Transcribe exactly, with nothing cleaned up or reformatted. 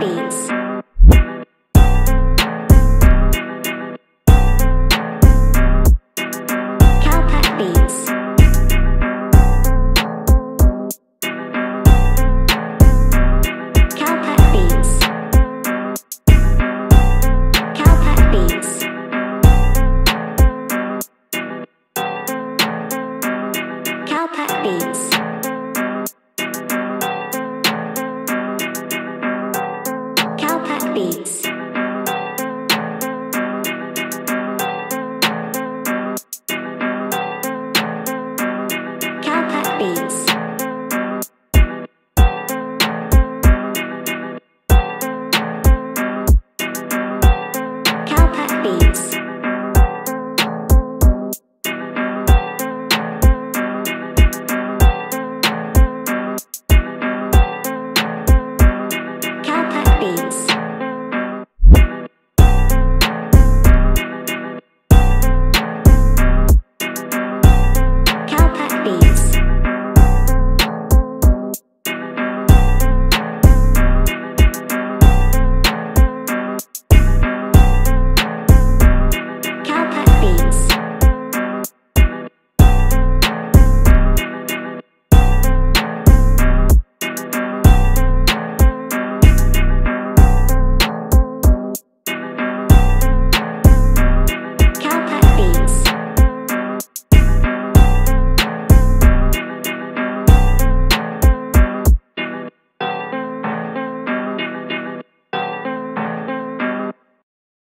Kalpak Beats.